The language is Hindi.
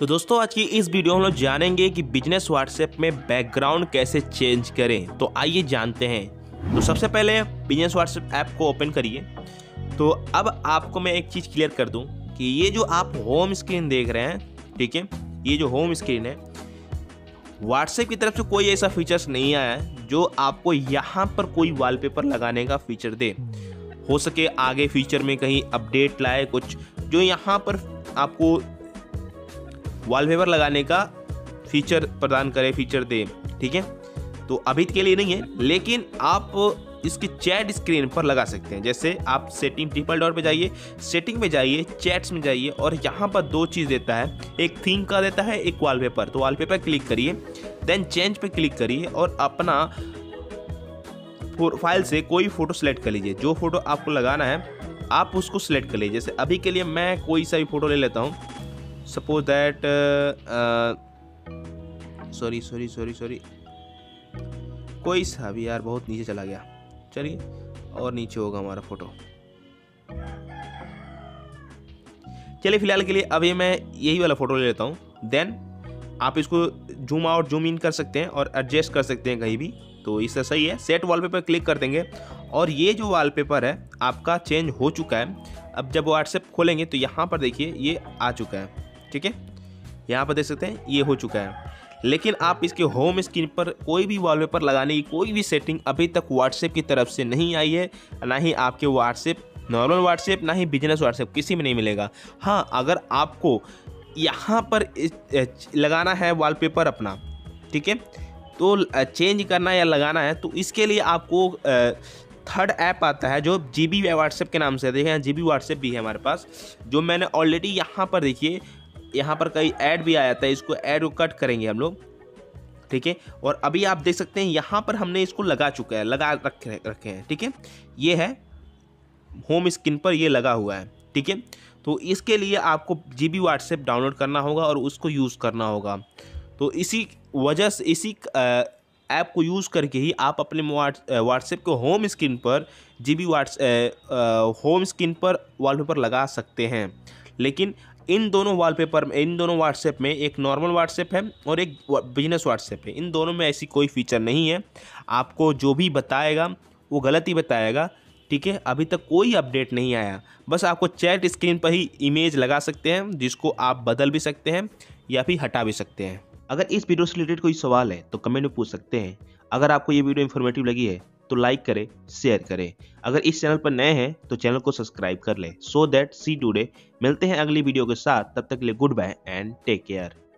तो दोस्तों आज की इस वीडियो में हम लोग जानेंगे कि बिजनेस व्हाट्सएप में बैकग्राउंड कैसे चेंज करें। तो आइए जानते हैं। तो सबसे पहले बिजनेस व्हाट्सएप ऐप को ओपन करिए। तो अब आपको मैं एक चीज़ क्लियर कर दूं कि ये जो आप होम स्क्रीन देख रहे हैं, ठीक है, ये जो होम स्क्रीन है, व्हाट्सएप की तरफ से कोई ऐसा फीचर्स नहीं आया है जो आपको यहाँ पर कोई वॉलपेपर लगाने का फीचर दे। हो सके आगे फ्यूचर में कहीं अपडेट लाए कुछ जो यहाँ पर आपको वॉलपेपर लगाने का फीचर प्रदान करे, फीचर दे, ठीक है। तो अभी के लिए नहीं है, लेकिन आप इसकी चैट स्क्रीन पर लगा सकते हैं। जैसे आप सेटिंग ट्रिपल डॉट पे जाइए, सेटिंग में जाइए, चैट्स में जाइए, और यहाँ पर दो चीज़ देता है, एक थीम का देता है, एक वॉलपेपर। तो वॉलपेपर क्लिक करिए, देन चेंज पे क्लिक करिए और अपना प्रोफाइल से कोई फ़ोटो सेलेक्ट कर लीजिए। जो फ़ोटो आपको लगाना है आप उसको सेलेक्ट कर लीजिए। जैसे अभी के लिए मैं कोई सा भी फ़ोटो ले लेता हूँ। सपोज दैट सॉरी कोई सा भी, यार बहुत नीचे चला गया, चलिए और नीचे होगा हमारा फ़ोटो। चलिए फिलहाल के लिए अभी मैं यही वाला फ़ोटो ले लेता हूँ। देन आप इसको जूम आउट जूम इन कर सकते हैं और एडजस्ट कर सकते हैं कहीं भी। तो इससे सही है। सेट वॉलपेपर क्लिक कर देंगे और ये जो वॉलपेपर है आपका चेंज हो चुका है। अब जब व्हाट्सएप खोलेंगे तो यहाँ पर देखिए ये आ चुका है, ठीक है, यहाँ पर देख सकते हैं ये हो चुका है। लेकिन आप इसके होम स्क्रीन पर कोई भी वॉलपेपर लगाने की कोई भी सेटिंग अभी तक व्हाट्सएप की तरफ से नहीं आई है, ना ही आपके व्हाट्सएप नॉर्मल व्हाट्सएप, ना ही बिजनेस व्हाट्सएप, किसी में नहीं मिलेगा। हाँ, अगर आपको यहाँ पर लगाना है वॉलपेपर अपना, ठीक है, तो चेंज करना या लगाना है, तो इसके लिए आपको थर्ड ऐप आता है जो GB WhatsApp के नाम से, देखिए GB WhatsApp भी है हमारे पास, जो मैंने ऑलरेडी यहाँ पर देखिए यहाँ पर कई ऐड भी आया था, इसको ऐड को कट करेंगे हम लोग, ठीक है। और अभी आप देख सकते हैं यहाँ पर हमने इसको लगा चुका है, लगा रखे हैं, ठीक है, ये है होम स्क्रीन पर ये लगा हुआ है, ठीक है। तो इसके लिए आपको GB WhatsApp डाउनलोड करना होगा और उसको यूज़ करना होगा। तो इसी वजह से इसी ऐप को यूज़ करके ही आप अपने व्हाट्सएप को होम स्क्रीन पर GB WhatsApp होम स्क्रीन पर वॉलपेपर लगा सकते हैं। लेकिन इन दोनों व्हाट्सएप में एक नॉर्मल व्हाट्सएप है और एक बिजनेस व्हाट्सएप है, इन दोनों में ऐसी कोई फीचर नहीं है। आपको जो भी बताएगा वो गलत ही बताएगा, ठीक है। अभी तक कोई अपडेट नहीं आया। बस आपको चैट स्क्रीन पर ही इमेज लगा सकते हैं जिसको आप बदल भी सकते हैं या फिर हटा भी सकते हैं। अगर इस वीडियो से रिलेटेड कोई सवाल है तो कमेंट में पूछ सकते हैं। अगर आपको ये वीडियो इन्फॉर्मेटिव लगी है तो लाइक करें, शेयर करें। अगर इस चैनल पर नए हैं तो चैनल को सब्सक्राइब कर लें। So that see today. मिलते हैं अगली वीडियो के साथ, तब तक के लिए good bye and take care.